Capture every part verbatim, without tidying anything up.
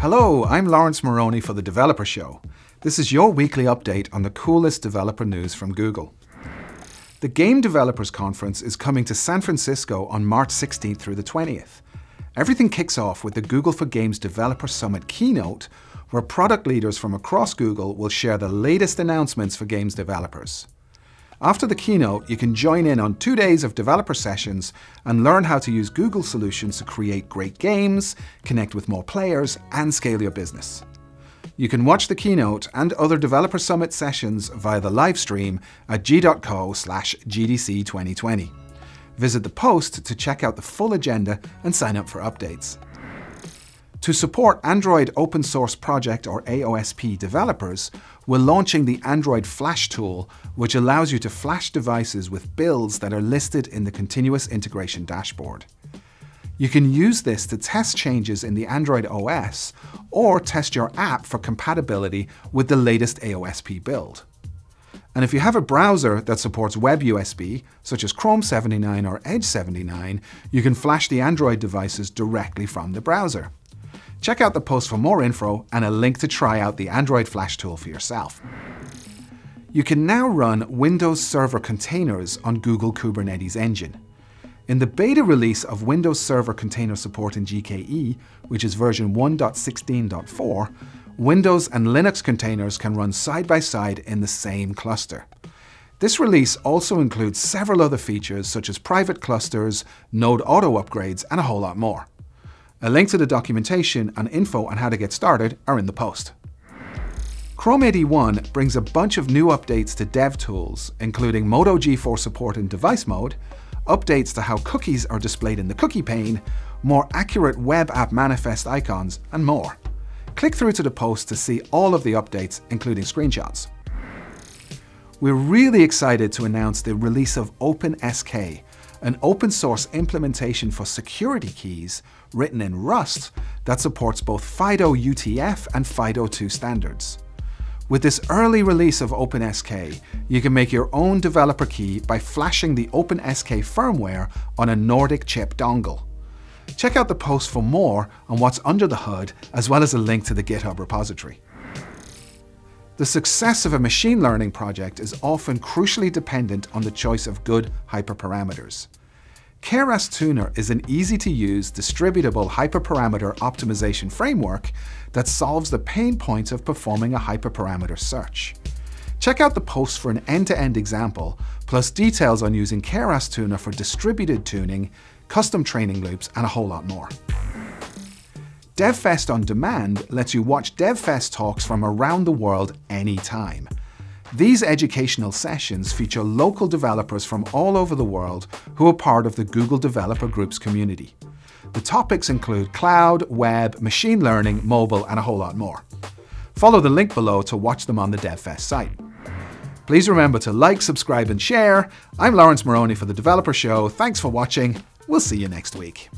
Hello, I'm Laurence Moroney for The Developer Show. This is your weekly update on the coolest developer news from Google. The Game Developers Conference is coming to San Francisco on March sixteenth through the twentieth. Everything kicks off with the Google for Games Developer Summit keynote, where product leaders from across Google will share the latest announcements for games developers. After the keynote, you can join in on two days of developer sessions and learn how to use Google solutions to create great games, connect with more players, and scale your business. You can watch the keynote and other Developer Summit sessions via the live stream at g dot co slash G D C twenty twenty. Visit the post to check out the full agenda and sign up for updates. To support Android Open Source Project or A O S P developers, we're launching the Android Flash tool, which allows you to flash devices with builds that are listed in the Continuous Integration Dashboard. You can use this to test changes in the Android O S or test your app for compatibility with the latest A O S P build. And if you have a browser that supports WebUSB, such as Chrome seventy-nine or Edge seventy-nine, you can flash the Android devices directly from the browser. Check out the post for more info and a link to try out the Android Flash tool for yourself. You can now run Windows Server containers on Google Kubernetes Engine. In the beta release of Windows Server container support in G K E, which is version one point sixteen point four, Windows and Linux containers can run side by side in the same cluster. This release also includes several other features such as private clusters, node auto upgrades, and a whole lot more. A link to the documentation and info on how to get started are in the post. Chrome eighty-one brings a bunch of new updates to DevTools, including Moto G four support in device mode, updates to how cookies are displayed in the cookie pane, more accurate web app manifest icons, and more. Click through to the post to see all of the updates, including screenshots. We're really excited to announce the release of OpenSK, an open source implementation for security keys written in Rust that supports both FIDO U T F and FIDO two standards. With this early release of OpenSK, you can make your own developer key by flashing the OpenSK firmware on a Nordic chip dongle. Check out the post for more on what's under the hood, as well as a link to the GitHub repository. The success of a machine learning project is often crucially dependent on the choice of good hyperparameters. Keras Tuner is an easy-to-use, distributable hyperparameter optimization framework that solves the pain points of performing a hyperparameter search. Check out the post for an end-to-end example, plus details on using Keras Tuner for distributed tuning, custom training loops, and a whole lot more. DevFest on Demand lets you watch DevFest talks from around the world anytime. These educational sessions feature local developers from all over the world who are part of the Google Developer Group's community. The topics include cloud, web, machine learning, mobile, and a whole lot more. Follow the link below to watch them on the DevFest site. Please remember to like, subscribe, and share. I'm Laurence Moroney for The Developer Show. Thanks for watching. We'll see you next week.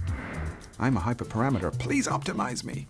I'm a hyperparameter, please optimize me.